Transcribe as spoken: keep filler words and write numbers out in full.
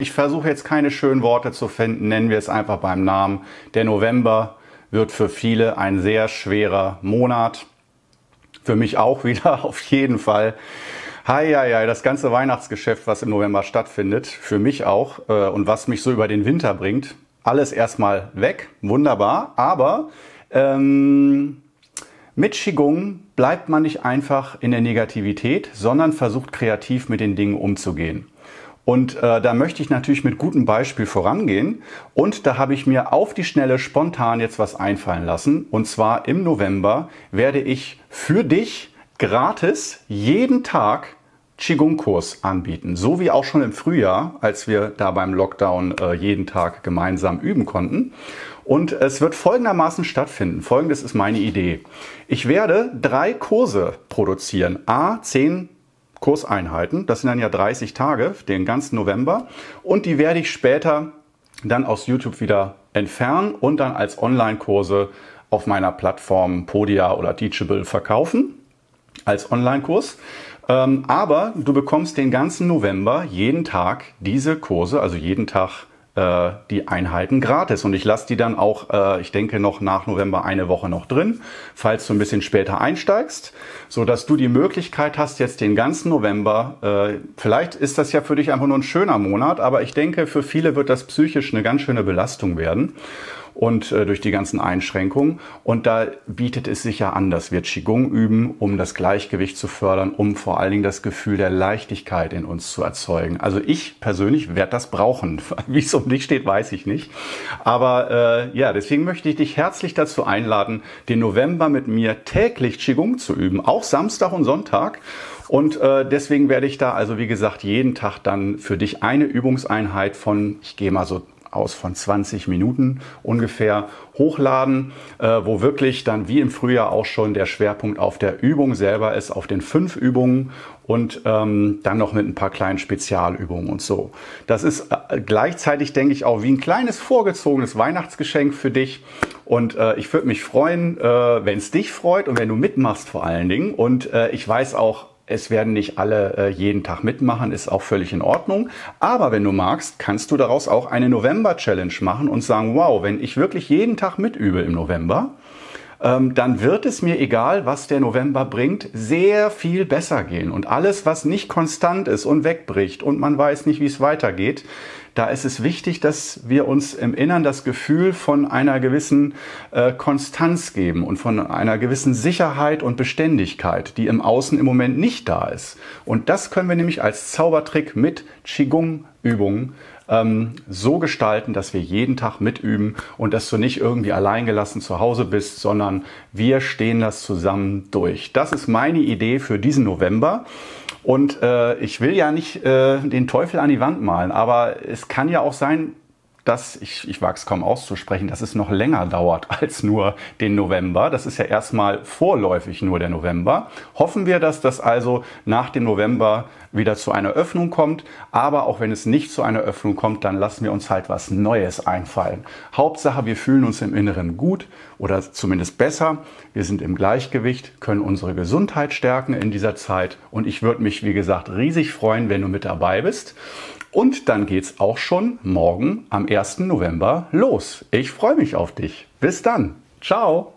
Ich versuche jetzt keine schönen Worte zu finden, nennen wir es einfach beim Namen. Der November wird für viele ein sehr schwerer Monat. Für mich auch wieder, auf jeden Fall. Hei, hei, hei, das ganze Weihnachtsgeschäft, was im November stattfindet, für mich auch äh, und was mich so über den Winter bringt, alles erstmal weg, wunderbar. Aber ähm, mit Qigong bleibt man nicht einfach in der Negativität, sondern versucht kreativ mit den Dingen umzugehen. Und äh, da möchte ich natürlich mit gutem Beispiel vorangehen. Und da habe ich mir auf die Schnelle spontan jetzt was einfallen lassen. Und zwar im November werde ich für dich gratis jeden Tag Qigong-Kurs anbieten. So wie auch schon im Frühjahr, als wir da beim Lockdown äh, jeden Tag gemeinsam üben konnten. Und es wird folgendermaßen stattfinden. Folgendes ist meine Idee. Ich werde drei Kurse produzieren. A, zehn Kurseinheiten, das sind dann ja dreißig Tage, den ganzen November, und die werde ich später dann aus YouTube wieder entfernen und dann als Online-Kurse auf meiner Plattform Podia oder Teachable verkaufen, als Online-Kurs. Aber du bekommst den ganzen November jeden Tag diese Kurse, also jeden Tag die Einheiten gratis, und ich lasse die dann auch, ich denke, noch nach November eine Woche noch drin, falls du ein bisschen später einsteigst, so dass du die Möglichkeit hast, jetzt den ganzen November, vielleicht ist das ja für dich einfach nur ein schöner Monat, aber ich denke, für viele wird das psychisch eine ganz schöne Belastung werden und durch die ganzen Einschränkungen, und da bietet es sich ja an, dass wir Qigong üben, um das Gleichgewicht zu fördern, um vor allen Dingen das Gefühl der Leichtigkeit in uns zu erzeugen. Also ich persönlich werde das brauchen. Wie es um dich steht, weiß ich nicht. Aber äh, ja, deswegen möchte ich dich herzlich dazu einladen, den November mit mir täglich Qigong zu üben, auch Samstag und Sonntag. Und äh, deswegen werde ich da also, wie gesagt, jeden Tag dann für dich eine Übungseinheit von, ich gehe mal so aus von zwanzig Minuten ungefähr hochladen, äh, wo wirklich dann wie im Frühjahr auch schon der Schwerpunkt auf der Übung selber ist, auf den fünf Übungen und ähm, dann noch mit ein paar kleinen Spezialübungen und so. Das ist äh, gleichzeitig, denke ich, auch wie ein kleines vorgezogenes Weihnachtsgeschenk für dich, und äh, ich würde mich freuen, äh, wenn es dich freut und wenn du mitmachst vor allen Dingen, und äh, ich weiß auch, es werden nicht alle äh, jeden Tag mitmachen, ist auch völlig in Ordnung. Aber wenn du magst, kannst du daraus auch eine November-Challenge machen und sagen, wow, wenn ich wirklich jeden Tag mitübe im November, ähm, dann wird es mir, egal was der November bringt, sehr viel besser gehen. Und alles, was nicht konstant ist und wegbricht und man weiß nicht, wie es weitergeht, da ist es wichtig, dass wir uns im Inneren das Gefühl von einer gewissen äh, Konstanz geben und von einer gewissen Sicherheit und Beständigkeit, die im Außen im Moment nicht da ist. Und das können wir nämlich als Zaubertrick mit Qigong-Übungen ähm, so gestalten, dass wir jeden Tag mitüben und dass du nicht irgendwie alleingelassen zu Hause bist, sondern wir stehen das zusammen durch. Das ist meine Idee für diesen November. Und äh, ich will ja nicht äh, den Teufel an die Wand malen, aber es kann ja auch sein, dass, ich, ich wage es kaum auszusprechen, dass es noch länger dauert als nur den November. Das ist ja erstmal vorläufig nur der November. Hoffen wir, dass das also nach dem November wieder zu einer Öffnung kommt. Aber auch wenn es nicht zu einer Öffnung kommt, dann lassen wir uns halt was Neues einfallen. Hauptsache, wir fühlen uns im Inneren gut oder zumindest besser. Wir sind im Gleichgewicht, können unsere Gesundheit stärken in dieser Zeit. Und ich würde mich, wie gesagt, riesig freuen, wenn du mit dabei bist. Und dann geht's auch schon morgen am ersten November los. Ich freue mich auf dich. Bis dann. Ciao.